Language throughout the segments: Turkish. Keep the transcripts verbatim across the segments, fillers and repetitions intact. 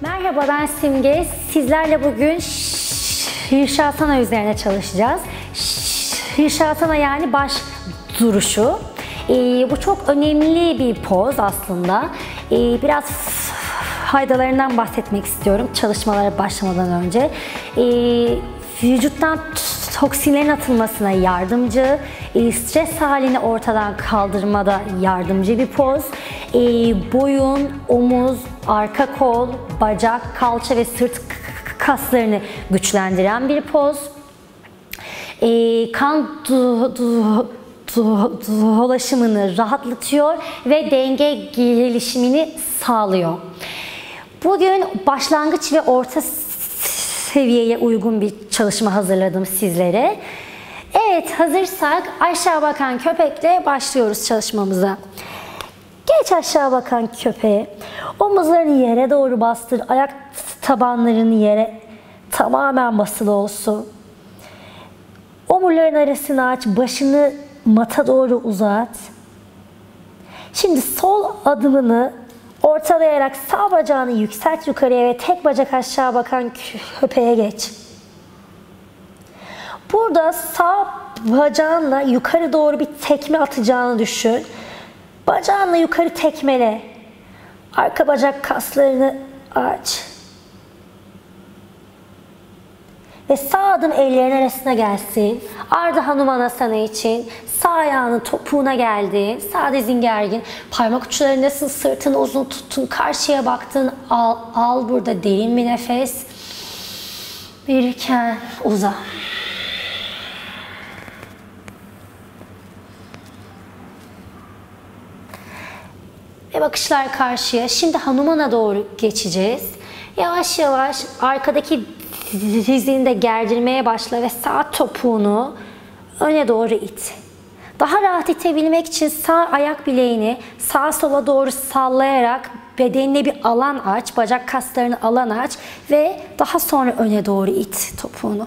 Merhaba, ben Simge. Sizlerle bugün Sirsasana üzerine çalışacağız. Sirsasana yani baş duruşu. Ee, bu çok önemli bir poz aslında. Ee, biraz faydalarından bahsetmek istiyorum çalışmalara başlamadan önce. Ee, vücuttan toksinlerin atılmasına yardımcı, e, stres halini ortadan kaldırmada yardımcı bir poz. E, boyun, omuz, arka kol, bacak, kalça ve sırt kaslarını güçlendiren bir poz. E, kan du, du, du, dolaşımını rahatlatıyor ve denge gelişimini sağlıyor. Bugün başlangıç ve orta seviyeye uygun bir çalışma hazırladım sizlere. Evet, hazırsak aşağı bakan köpekle başlıyoruz çalışmamıza. Geç aşağı bakan köpeğe. Omuzlarını yere doğru bastır. Ayak tabanlarını yere tamamen basılı olsun. Omurların arasını aç. Başını mata doğru uzat. Şimdi sol adımını ortalayarak sağ bacağını yükselt yukarıya ve tek bacak aşağı bakan köpeğe geç. Burada sağ bacağınla yukarı doğru bir tekme atacağını düşün. Bacağınla yukarı tekmele. Arka bacak kaslarını aç. Ve sağ adım ellerin arasına gelsin. Arda Hanumana için sağ ayağının topuğuna geldi. Sağ dizin gergin. Parmak uçlarındasın. Sırtını uzun tuttun. Karşıya baktın. Al, al burada derin bir nefes. Verirken uza. Ve bakışlar karşıya. Şimdi Hanumana doğru geçeceğiz. Yavaş yavaş arkadaki dizini de gerdirmeye başla ve sağ topuğunu öne doğru it. Daha rahat itebilmek için sağ ayak bileğini sağa sola doğru sallayarak bedenine bir alan aç, bacak kaslarını alan aç ve daha sonra öne doğru it topuğunu.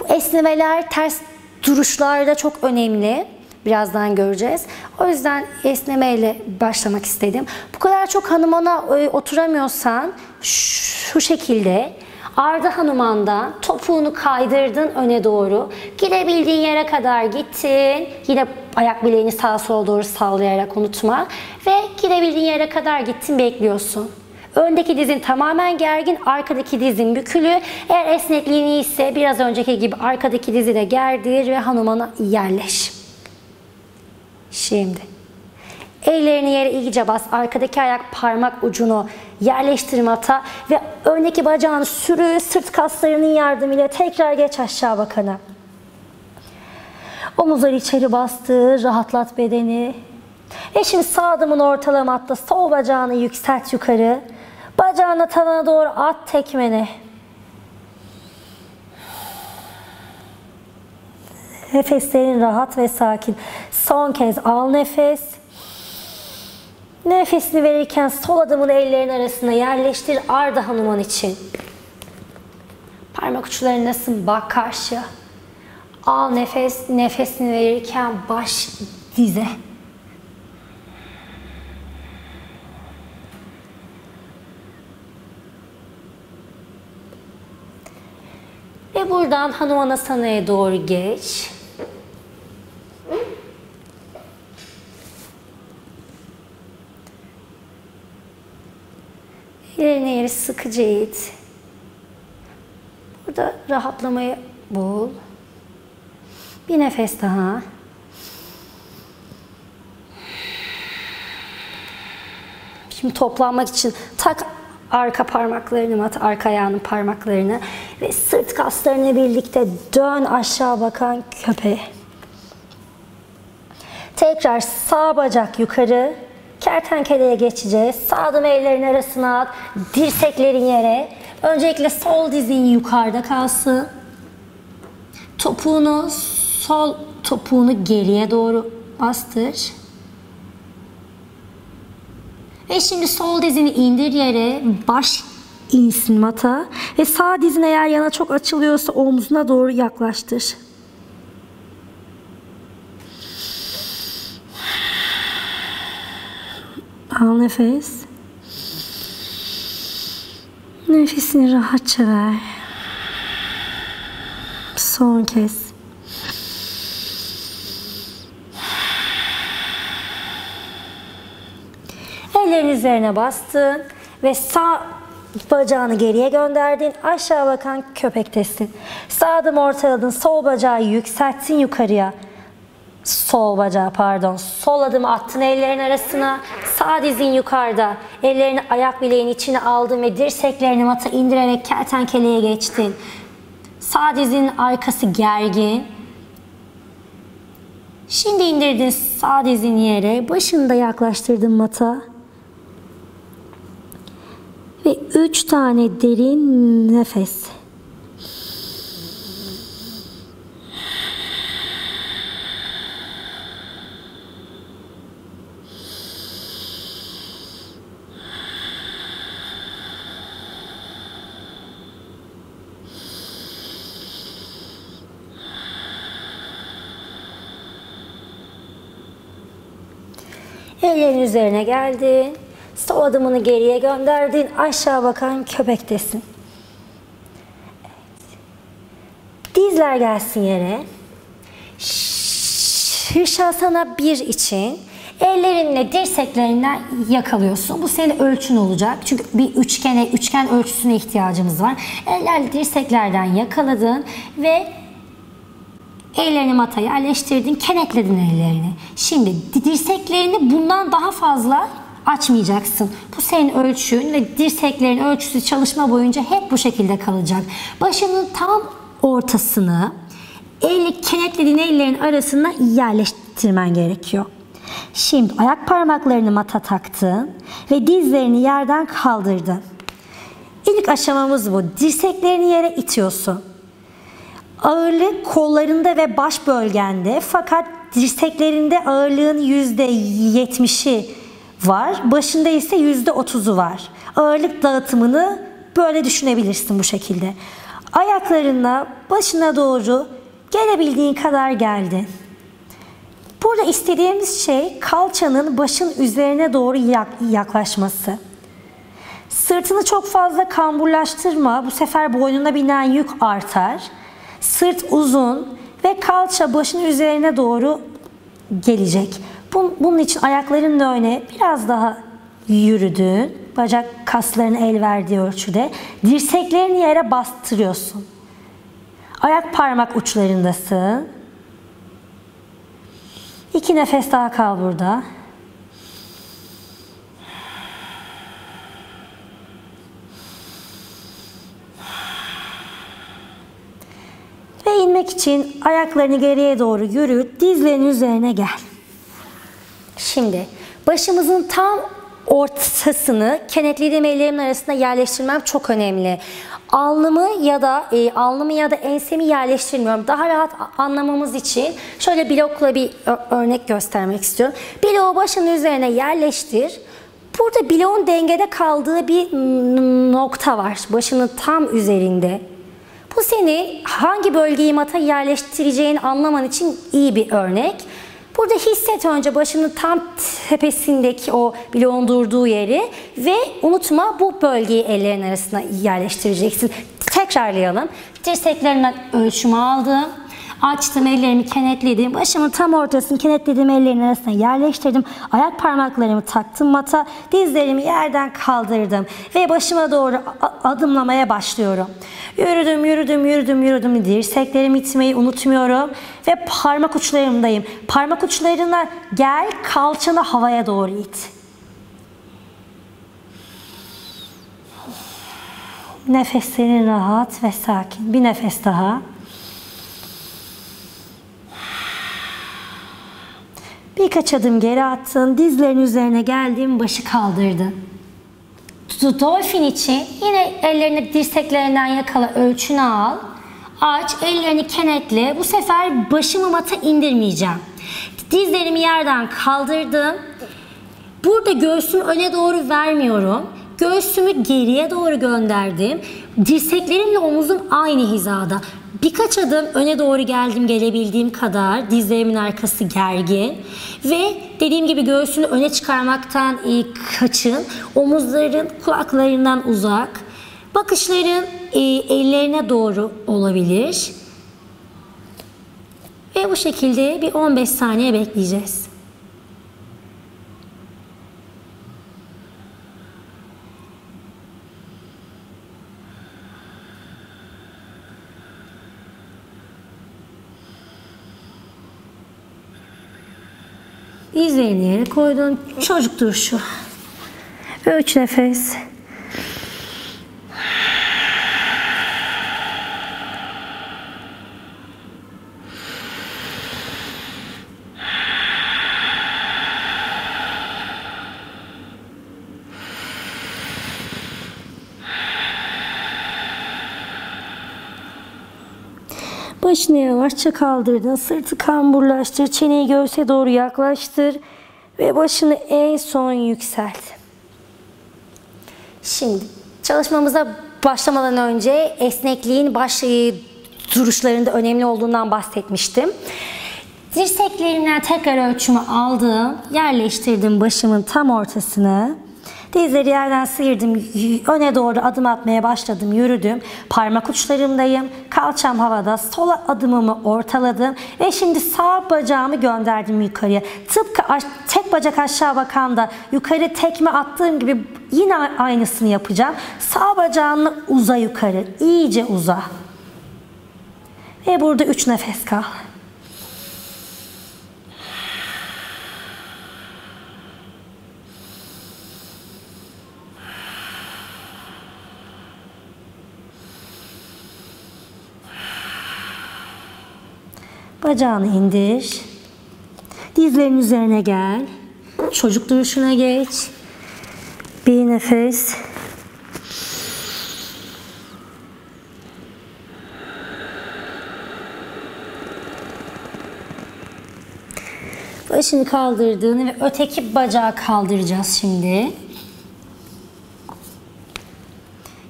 Bu esnemeler ters duruşlarda çok önemli. Birazdan göreceğiz. O yüzden esnemeyle başlamak istedim. Bu kadar çok hanımana oturamıyorsan şu şekilde Arda Hanuman'da topuğunu kaydırdın öne doğru. Gidebildiğin yere kadar gittin. Yine ayak bileğini sağa sola doğru sallayarak unutma. Ve gidebildiğin yere kadar gittin, bekliyorsun. Öndeki dizin tamamen gergin, arkadaki dizin bükülü. Eğer esnekliğin iyiyse biraz önceki gibi arkadaki dizi de gerdir ve Hanuman'a yerleş. Şimdi ellerini yere iyice bas. Arkadaki ayak parmak ucunu yerleştirme ata ve öndeki bacağını sürü sırt kaslarının yardımıyla tekrar geç aşağı bakana. Omuzları içeri bastır, rahatlat bedeni. Ve şimdi sağ adımın ortalama atla, sol bacağını yükselt yukarı. Bacağını tavana doğru at tekmeni. Nefeslerin rahat ve sakin. Son kez al nefes. Nefesini verirken sol adımını ellerin arasına yerleştir Arda Hanuman için. Parmak uçlarındasın, bak karşı. Al nefes, nefesini verirken baş dize. Ve buradan Hanumanasana'ya doğru geç. Ellerini yere sıkıca it. Burada rahatlamayı bul. Bir nefes daha. Şimdi toplanmak için tak arka parmaklarını mat, arka ayağının parmaklarını ve sırt kaslarını birlikte dön aşağı bakan köpeğe. Tekrar sağ bacak yukarı. Kertenkeleye geçeceğiz. Sağ adım ellerin arasına at. Dirseklerin yere. Öncelikle sol dizin yukarıda kalsın. Topuğunu, sol topuğunu geriye doğru bastır. Ve şimdi sol dizini indir yere. Baş insin mata. Ve sağ dizin eğer yana çok açılıyorsa omzuna doğru yaklaştır. Al nefes. Nefesini rahatça ver. Son kez. Ellerin üzerine bastın ve sağ bacağını geriye gönderdin. Aşağı bakan köpek testi. Sağ adım ortaladın. Sol bacağı yükselttin yukarıya. Sol bacağı pardon. Sol adımı attın ellerin arasına. Sağ dizin yukarıda. Ellerini ayak bileğin içine aldın ve dirseklerini mata indirerek kertenkeleye geçtin. Sağ dizinin arkası gergin. Şimdi indirdin sağ dizini yere. Başını da yaklaştırdın mata. Ve üç tane derin nefes. Ellerin üzerine geldin. Sol adımını geriye gönderdin. Aşağı bakan köpektesin. Evet. Dizler gelsin yere. Sirsasana bir için ellerinle dirseklerinden yakalıyorsun. Bu senin ölçün olacak. Çünkü bir üçgene, üçgen ölçüsüne ihtiyacımız var. Ellerle dirseklerden yakaladın ve ellerini mata yerleştirdin, kenetledin ellerini. Şimdi dirseklerini bundan daha fazla açmayacaksın. Bu senin ölçün ve dirseklerin ölçüsü çalışma boyunca hep bu şekilde kalacak. Başının tam ortasını eli kenetlediğin ellerin arasına yerleştirmen gerekiyor. Şimdi ayak parmaklarını mata taktın ve dizlerini yerden kaldırdın. İlk aşamamız bu. Dirseklerini yere itiyorsun. Ağırlık kollarında ve baş bölgende, fakat dirseklerinde ağırlığın yüzde yetmişi var. Başında ise yüzde otuzu var. Ağırlık dağıtımını böyle düşünebilirsin bu şekilde. Ayaklarınla başına doğru gelebildiğin kadar geldin. Burada istediğimiz şey kalçanın başın üzerine doğru yaklaşması. Sırtını çok fazla kamburlaştırma. Bu sefer boynuna binen yük artar. Sırt uzun ve kalça başın üzerine doğru gelecek. Bunun için ayaklarınla öne biraz daha yürüdün. Bacak kaslarını el verdiği ölçüde. Dirseklerini yere bastırıyorsun. Ayak parmak uçlarındasın. İki nefes daha kal burada. Ve inmek için ayaklarını geriye doğru yürüt, dizlerin üzerine gel. Şimdi başımızın tam ortasını kenetlediğim ellerimin arasına yerleştirmem çok önemli. Alnımı ya da e, alnımı ya da ensemi yerleştirmiyorum. Daha rahat anlamamız için şöyle blokla bir örnek göstermek istiyorum. Bloğu başının üzerine yerleştir. Burada bloğun dengede kaldığı bir nokta var. Başının tam üzerinde. Bu seni hangi bölgeyi mata yerleştireceğini anlaman için iyi bir örnek. Burada hisset önce başının tam tepesindeki o bloğun durduğu yeri ve unutma bu bölgeyi ellerin arasına yerleştireceksin. Tekrarlayalım. Dirseklerimden ölçümü aldım. Açtım, ellerimi kenetledim. Başımın tam ortasını kenetledim, ellerin arasına yerleştirdim. Ayak parmaklarımı taktım mata. Dizlerimi yerden kaldırdım. Ve başıma doğru adımlamaya başlıyorum. Yürüdüm, yürüdüm, yürüdüm, yürüdüm. Dirseklerimi itmeyi unutmuyorum. Ve parmak uçlarımdayım. Parmak uçlarına gel, kalçanı havaya doğru it. Nefeslerin rahat ve sakin. Bir nefes daha. Birkaç adım geri attın, dizlerin üzerine geldin, başı kaldırdın. Dolphin için yine ellerini dirseklerinden yakala, ölçünü al. Aç, ellerini kenetle. Bu sefer başımı mata indirmeyeceğim. Dizlerimi yerden kaldırdım. Burada göğsümü öne doğru vermiyorum. Göğsümü geriye doğru gönderdim. Dirseklerimle omuzum aynı hizada. Birkaç adım öne doğru geldim gelebildiğim kadar. Dizlerimin arkası gergin. Ve dediğim gibi göğsünü öne çıkarmaktan kaçın. Omuzların kulaklarından uzak. Bakışların e, ellerine doğru olabilir. Ve bu şekilde bir on beş saniye bekleyeceğiz. Dizlerini yere koydun. Çocuk duruşu. Üç nefes. Başını yavaşça kaldırdın. Sırtı kamburlaştır. Çeneyi göğse doğru yaklaştır. Ve başını en son yükselt. Şimdi çalışmamıza başlamadan önce esnekliğin baş duruşlarında önemli olduğundan bahsetmiştim. Dirseklerinden tekrar ölçümü aldım. Yerleştirdim başımın tam ortasını. Dizleri yerden sıyırdım, öne doğru adım atmaya başladım, yürüdüm. Parmak uçlarımdayım, kalçam havada, sola adımımı ortaladım ve şimdi sağ bacağımı gönderdim yukarıya. Tıpkı tek bacak aşağı bakanda yukarı tekme attığım gibi yine aynısını yapacağım. Sağ bacağını uza yukarı, iyice uza. Ve burada üç nefes kal. Bacağını indir. Dizlerin üzerine gel. Çocuk duruşuna geç. Bir nefes. Başını kaldırdığını ve öteki bacağı kaldıracağız şimdi.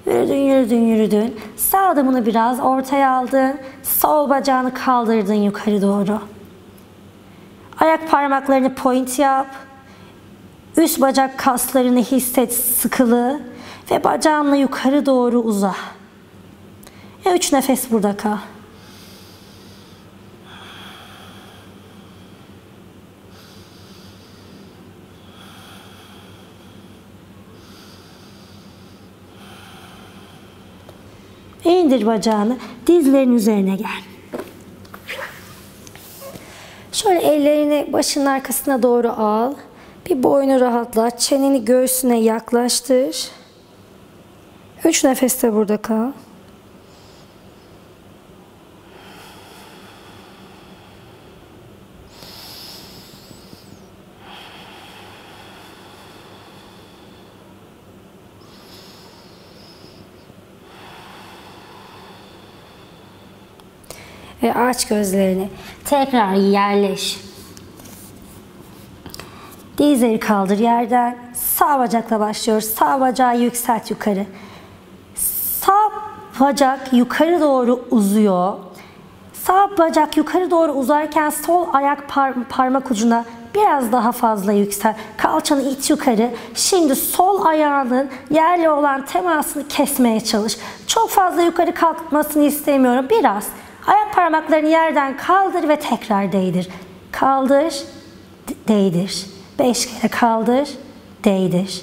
Yürüdün, yürüdün, yürüdün. Sağ adımını biraz ortaya aldın. Sol bacağını kaldırdın yukarı doğru. Ayak parmaklarını point yap. Üst bacak kaslarını hisset sıkılı. Ve bacağınla yukarı doğru uza. Ve üç nefes burada kal. İndir bacağını, dizlerin üzerine gel. Şöyle ellerini başının arkasına doğru al. Bir boynu rahatlat, çeneni göğsüne yaklaştır. Üç nefeste burada kal. Ve aç gözlerini. Tekrar yerleş. Dizleri kaldır yerden. Sağ bacakla başlıyoruz. Sağ bacağı yükselt yukarı. Sağ bacak yukarı doğru uzuyor. Sağ bacak yukarı doğru uzarken sol ayak par- parmak ucuna biraz daha fazla yüksel. Kalçanı iç yukarı. Şimdi sol ayağının yerle olan temasını kesmeye çalış. Çok fazla yukarı kalkmasını istemiyorum. Biraz. Ayak parmaklarını yerden kaldır ve tekrar değdir. Kaldır, değdir. Beş kere kaldır, değdir.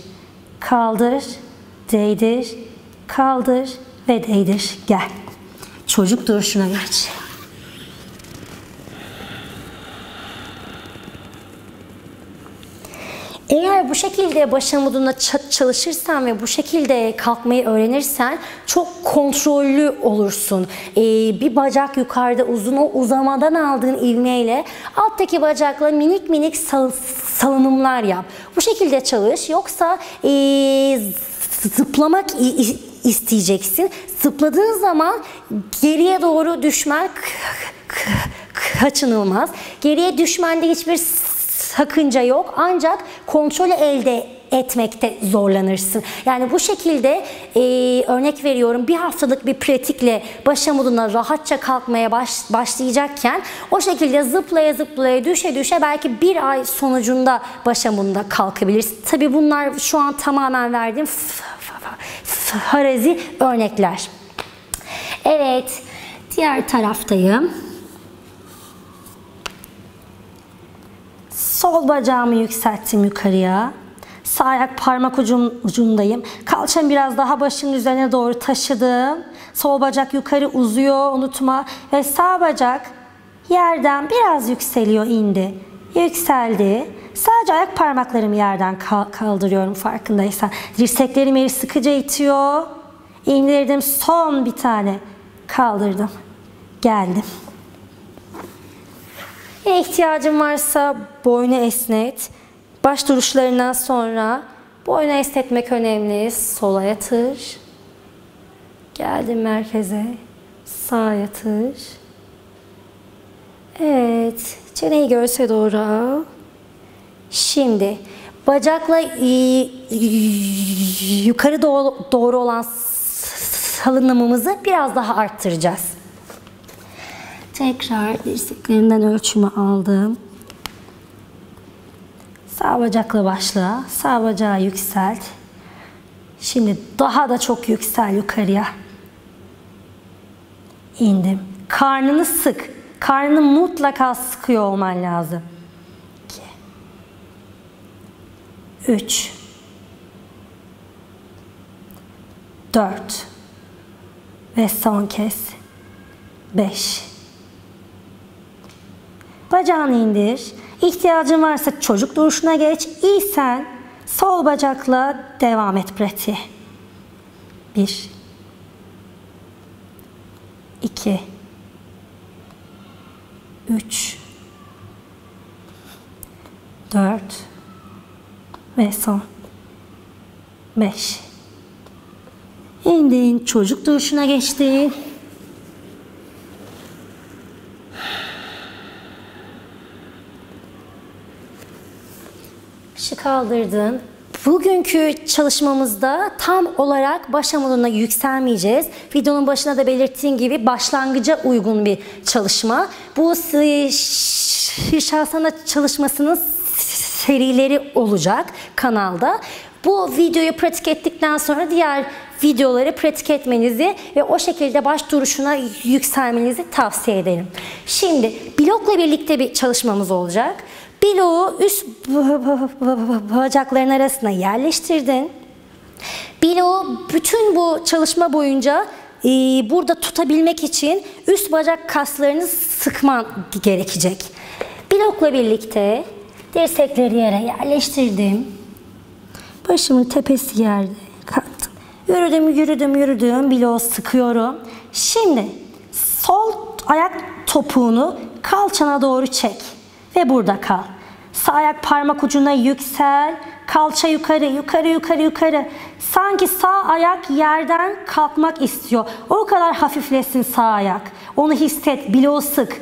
Kaldır, değdir, kaldır ve değdir. Gel. Çocuk duruşuna geç. Eğer bu şekilde baş omuzuna çalışırsan ve bu şekilde kalkmayı öğrenirsen çok kontrollü olursun. Ee, bir bacak yukarıda uzun, o uzamadan aldığın ivmeyle alttaki bacakla minik minik sal salınımlar yap. Bu şekilde çalış. Yoksa ee, zıplamak isteyeceksin. Zıpladığın zaman geriye doğru düşmen kaçınılmaz. Geriye düşmende hiçbir sakınca yok, ancak kontrolü elde etmekte zorlanırsın. Yani bu şekilde e, örnek veriyorum, bir haftalık bir pratikle baş omuzuna rahatça kalkmaya baş, başlayacakken o şekilde zıplaya zıplaya düşe düşe belki bir ay sonucunda baş omuzuna kalkabilirsin. Tabii bunlar şu an tamamen verdiğim harazi örnekler. Evet, diğer taraftayım. Sol bacağımı yükselttim yukarıya. Sağ ayak parmak ucum, ucundayım. Kalçam biraz daha başının üzerine doğru taşıdım. Sol bacak yukarı uzuyor, unutma. Ve sağ bacak yerden biraz yükseliyor, indi. Yükseldi. Sadece ayak parmaklarımı yerden kaldırıyorum farkındaysan. Dirseklerim yeri sıkıca itiyor. İndirdim, son bir tane. Kaldırdım. Geldim. Eğer ihtiyacın varsa boynu esnet. Baş duruşlarından sonra boynu esnetmek önemli. Sola yatır. Geldim merkeze. Sağa yatır. Evet. Çeneyi göğse doğru al. Şimdi bacakla yukarı doğru olan salınımımızı biraz daha arttıracağız. Tekrar dirseklerimden ölçümü aldım. Sağ bacakla başla. Sağ bacağı yükselt. Şimdi daha da çok yüksel yukarıya. İndim. Karnını sık. Karnını mutlaka sıkıyor olman lazım. üç dört ve son kez beş. Bacağını indir. İhtiyacın varsa çocuk duruşuna geç. İyisen sol bacakla devam et pratiğe. bir iki üç dört ve son beş. İndin, çocuk duruşuna geçtin. Başı kaldırdın. Bugünkü çalışmamızda tam olarak baş hamuruna yükselmeyeceğiz. Videonun başına da belirttiğim gibi başlangıca uygun bir çalışma. Bu Sirsasana çalışmasının serileri olacak kanalda. Bu videoyu pratik ettikten sonra diğer videoları pratik etmenizi ve o şekilde baş duruşuna yükselmenizi tavsiye ederim. Şimdi blokla birlikte bir çalışmamız olacak. Bloğu üst bacakların arasına yerleştirdin. Bloğu bütün bu çalışma boyunca e, burada tutabilmek için üst bacak kaslarını sıkman gerekecek. Blokla birlikte dirsekleri yere yerleştirdim. Başımın tepesi yerde. Kalktım. Yürüdüm, yürüdüm, yürüdüm. Bloğu sıkıyorum. Şimdi sol ayak topuğunu kalçana doğru çek. Ve burada kal. Sağ ayak parmak ucuna yüksel. Kalça yukarı, yukarı, yukarı, yukarı. Sanki sağ ayak yerden kalkmak istiyor. O kadar hafiflesin sağ ayak. Onu hisset, bloğu sık.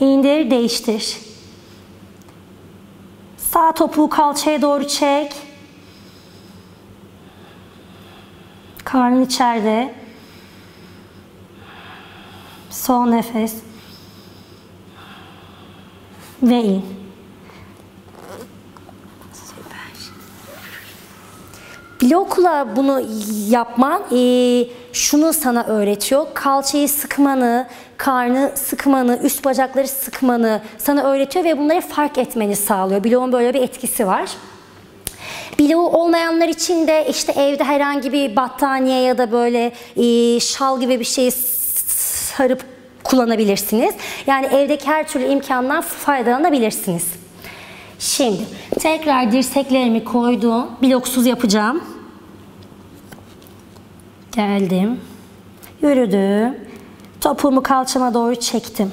İndir, değiştir. Sağ topuğu kalçaya doğru çek. Karnın içeride. Son nefes. Ve in. Süper. Blokla bunu yapman e, şunu sana öğretiyor. Kalçayı sıkmanı, karnı sıkmanı, üst bacakları sıkmanı sana öğretiyor ve bunları fark etmeni sağlıyor. Bloğun böyle bir etkisi var. Bloğu olmayanlar için de işte evde herhangi bir battaniye ya da böyle e, şal gibi bir şeyi sarıp kullanabilirsiniz. Yani evdeki her türlü imkandan faydalanabilirsiniz. Şimdi tekrar dirseklerimi koydum. Bloksuz yapacağım. Geldim. Yürüdüm. Topuğumu kalçama doğru çektim.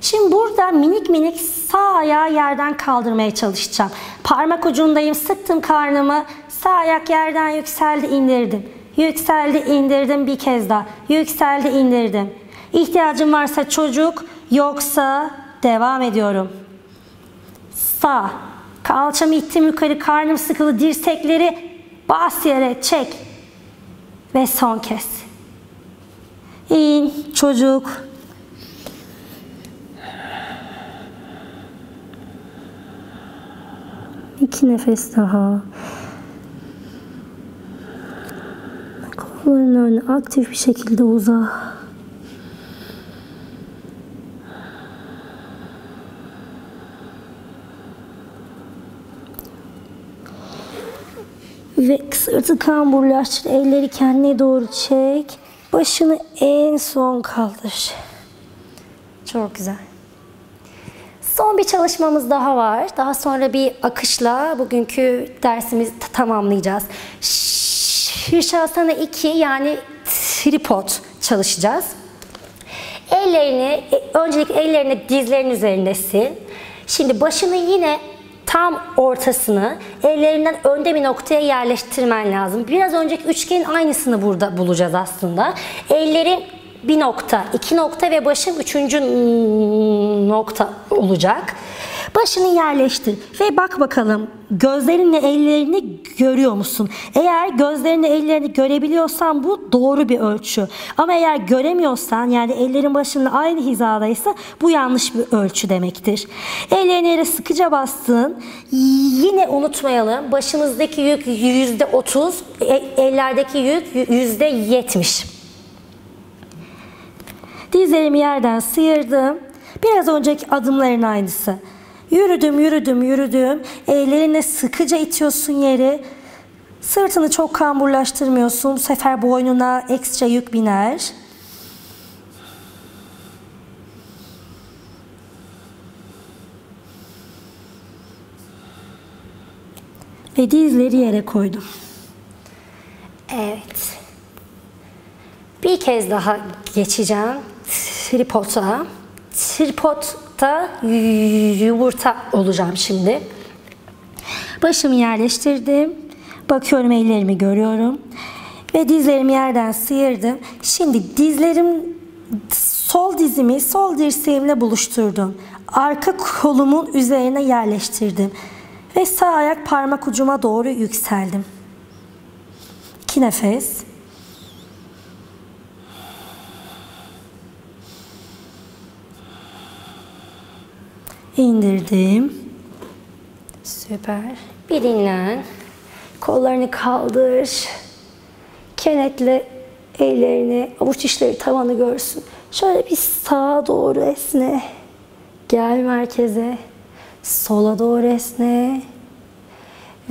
Şimdi burada minik minik sağ ayağı yerden kaldırmaya çalışacağım. Parmak ucundayım, sıktım karnımı. Sağ ayak yerden yükseldi, indirdim. Yükseldi, indirdim bir kez daha. Yükseldi, indirdim. İhtiyacım varsa çocuk, yoksa devam ediyorum. Sağ. Kalçamı ittim yukarı, karnım sıkılı, dirsekleri bas yere, çek. Ve son kez. İn, çocuk. İki nefes daha. Kollarını öne aktif bir şekilde uza. Ve sırtı kamburlaştır. Elleri kendine doğru çek. Başını en son kaldır. Çok güzel. Son bir çalışmamız daha var. Daha sonra bir akışla bugünkü dersimizi tamamlayacağız. Sirsasana iki yani tripod çalışacağız. Ellerini, öncelikle ellerini dizlerin üzerindesin. Şimdi başını yine tam ortasını ellerinden önde bir noktaya yerleştirmen lazım. Biraz önceki üçgenin aynısını burada bulacağız aslında. Elleri bir nokta, iki nokta ve başın üçüncü nokta olacak. Başını yerleştir ve bak bakalım gözlerinle ellerini görüyor musun? Eğer gözlerinle ellerini görebiliyorsan bu doğru bir ölçü. Ama eğer göremiyorsan yani ellerin başınla aynı hizadaysa bu yanlış bir ölçü demektir. Ellerini yere sıkıca bastın. Yine unutmayalım başımızdaki yük yüzde otuz, ellerdeki yük yüzde yetmiş. Dizlerimi yerden sıyırdım. Biraz önceki adımların aynısı. Yürüdüm, yürüdüm, yürüdüm. Ellerine sıkıca itiyorsun yeri. Sırtını çok kamburlaştırmıyorsun. Bu sefer boynuna ekstra yük biner. Ve dizleri yere koydum. Evet. Bir kez daha geçeceğim. Tripod'a. Tripod'da yumurta olacağım şimdi. Başımı yerleştirdim. Bakıyorum, ellerimi görüyorum. Ve dizlerimi yerden sıyırdım. Şimdi dizlerim, sol dizimi sol dirseğimle buluşturdum. Arka kolumun üzerine yerleştirdim. Ve sağ ayak parmak ucuma doğru yükseldim. İki nefes. İndirdim. Süper. Bir dinlen. Kollarını kaldır. Kenetle ellerini, avuç içleri tavanı görsün. Şöyle bir sağa doğru esne. Gel merkeze. Sola doğru esne.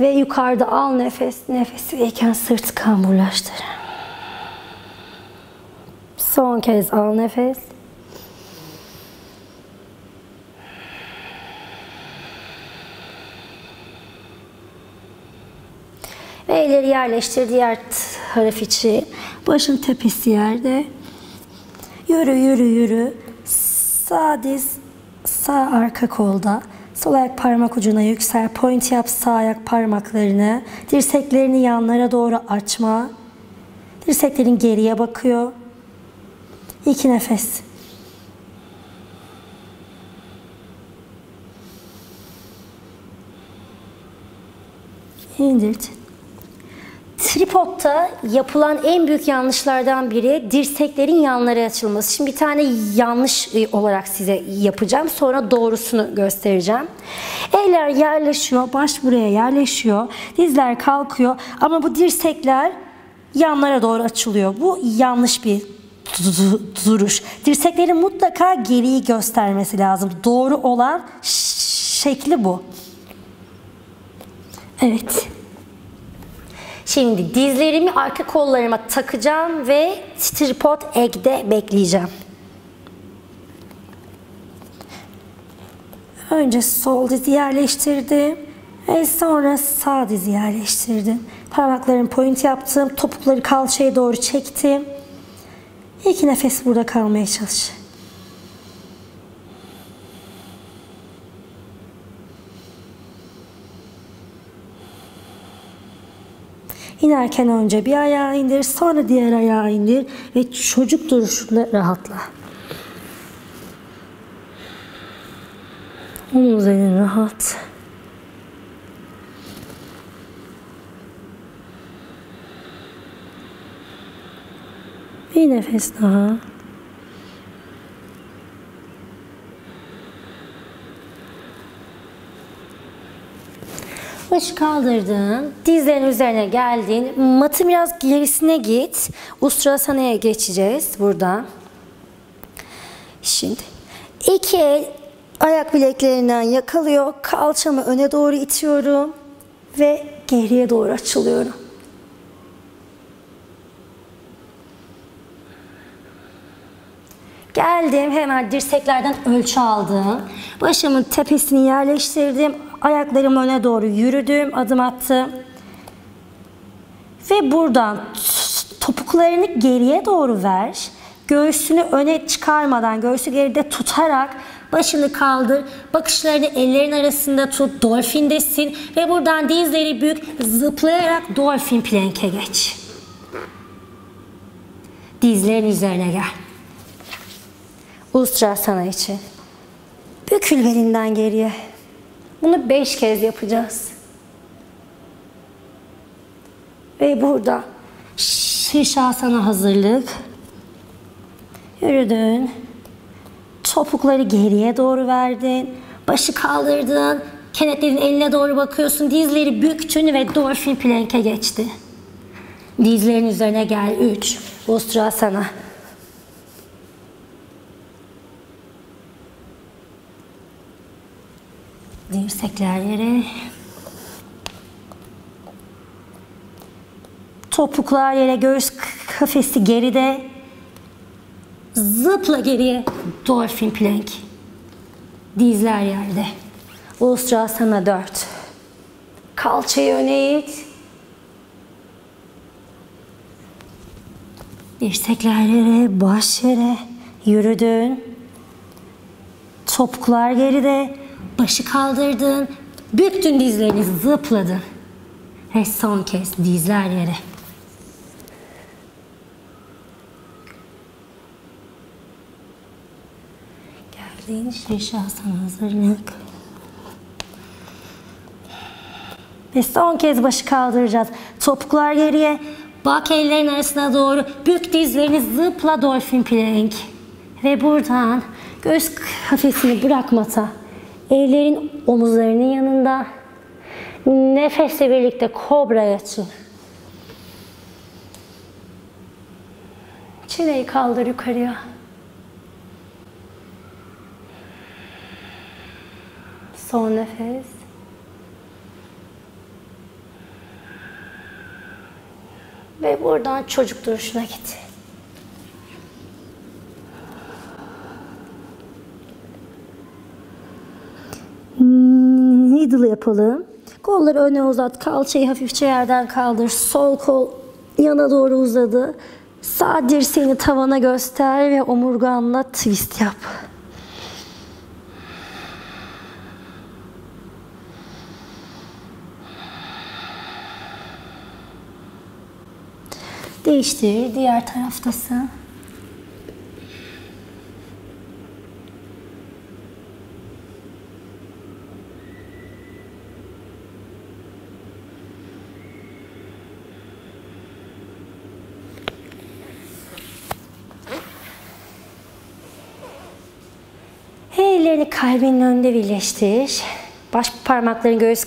Ve yukarıda al nefes. Nefesi iken sırtı kamburlaştır. Son kez al nefes. Ve elleri yerleştir diğer taraf için. Başın tepesi yerde. Yürü, yürü, yürü. Sağ diz, sağ arka kolda. Sol ayak parmak ucuna yüksel. Point yap sağ ayak parmaklarını. Dirseklerini yanlara doğru açma. Dirseklerin geriye bakıyor. İki nefes. İndir. Tripod'da yapılan en büyük yanlışlardan biri dirseklerin yanlara açılması. Şimdi bir tane yanlış olarak size yapacağım. Sonra doğrusunu göstereceğim. Eller yerleşiyor. Baş buraya yerleşiyor. Dizler kalkıyor. Ama bu dirsekler yanlara doğru açılıyor. Bu yanlış bir duruş. Dirseklerin mutlaka geriyi göstermesi lazım. Doğru olan şekli bu. Evet. Şimdi dizlerimi arka kollarıma takacağım ve tripod egde bekleyeceğim. Önce sol dizi yerleştirdim ve sonra sağ dizi yerleştirdim. Parmaklarımı point yaptım, topukları kalçaya doğru çektim. İki nefes burada kalmaya çalış. İnerken önce bir ayağı indir, sonra diğer ayağı indir ve çocuk duruşunda rahatla. Omuzların rahat. Bir nefes daha. Başı kaldırdın, dizlerin üzerine geldin. Matın biraz gerisine git. Ustrasana'ya geçeceğiz burada. Şimdi iki el ayak bileklerinden yakalıyor. Kalçamı öne doğru itiyorum ve geriye doğru açılıyorum. Geldim, hemen dirseklerden ölçü aldım. Başımın tepesini yerleştirdim. Ayaklarımı öne doğru yürüdüm, adım attım. Ve buradan topuklarını geriye doğru ver. Göğsünü öne çıkarmadan, göğsü geride tutarak başını kaldır. Bakışlarını ellerin arasında tut. Dolfindesin. Ve buradan dizleri bük, zıplayarak dolfin plank'e geç. Dizlerin üzerine gel. Ustrasana için. Bükül belinden geriye. Bunu beş kez yapacağız. Ve burada Sirsasana hazırlık. Yürüdün. Topukları geriye doğru verdin. Başı kaldırdın. Kenetlerin eline doğru bakıyorsun. Dizleri büktün ve dolphin plank'e geçti. Dizlerin üzerine gel. üç. Ustrasana. Dirsekler yere. Topuklar yere, göğüs kafesi geride. Zıpla geriye. Dolphin plank. Dizler yerde. Ustrasana dört. Kalçayı öne it. Dirsekler yere, baş yere. Yürüdün. Topuklar geride. Başı kaldırdın, büktün dizlerini, zıpladın. Ve son kez dizler yere. Geldiğin Sirsasana hazırlık. Ve son kez başı kaldıracağız. Topuklar geriye, bak ellerin arasına doğru, bük dizlerini, zıpla dolphin plank. Ve buradan göğüs kafesini bırak mata. Ellerin omuzlarının yanında, nefesle birlikte kobraya açıl. Çeneyi kaldır yukarıya. Son nefes. Ve buradan çocuk duruşuna git. Needle yapalım. Kolları öne uzat. Kalçayı hafifçe yerden kaldır. Sol kol yana doğru uzadı. Sağ dirseğini tavana göster ve omurganla twist yap. Değiştir. Diğer taraftasın. Ellerini kalbinin önünde birleştir. Baş parmakların göğüs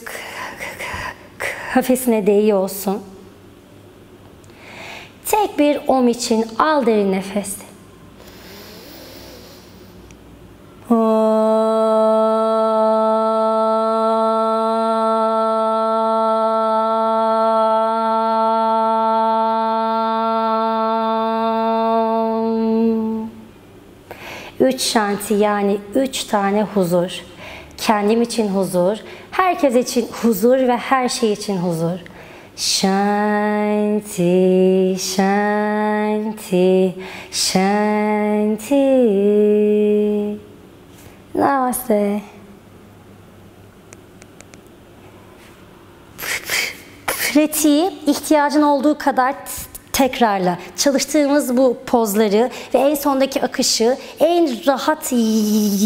kafesine değiyor olsun. Tek bir om için al derin nefes. üç Shanti, yani üç tane huzur. Kendim için huzur, herkes için huzur ve her şey için huzur. Shanti, Shanti, Shanti. Namaste. Pratiği ihtiyacın olduğu kadar tekrarla. Çalıştığımız bu pozları ve en sondaki akışı en rahat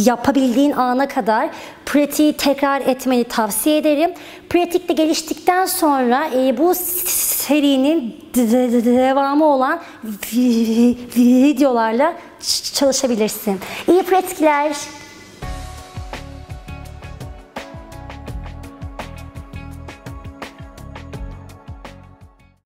yapabildiğin ana kadar pratiği tekrar etmeni tavsiye ederim. Pratikte geliştikten sonra e, bu serinin devamı olan videolarla çalışabilirsin. İyi pratikler.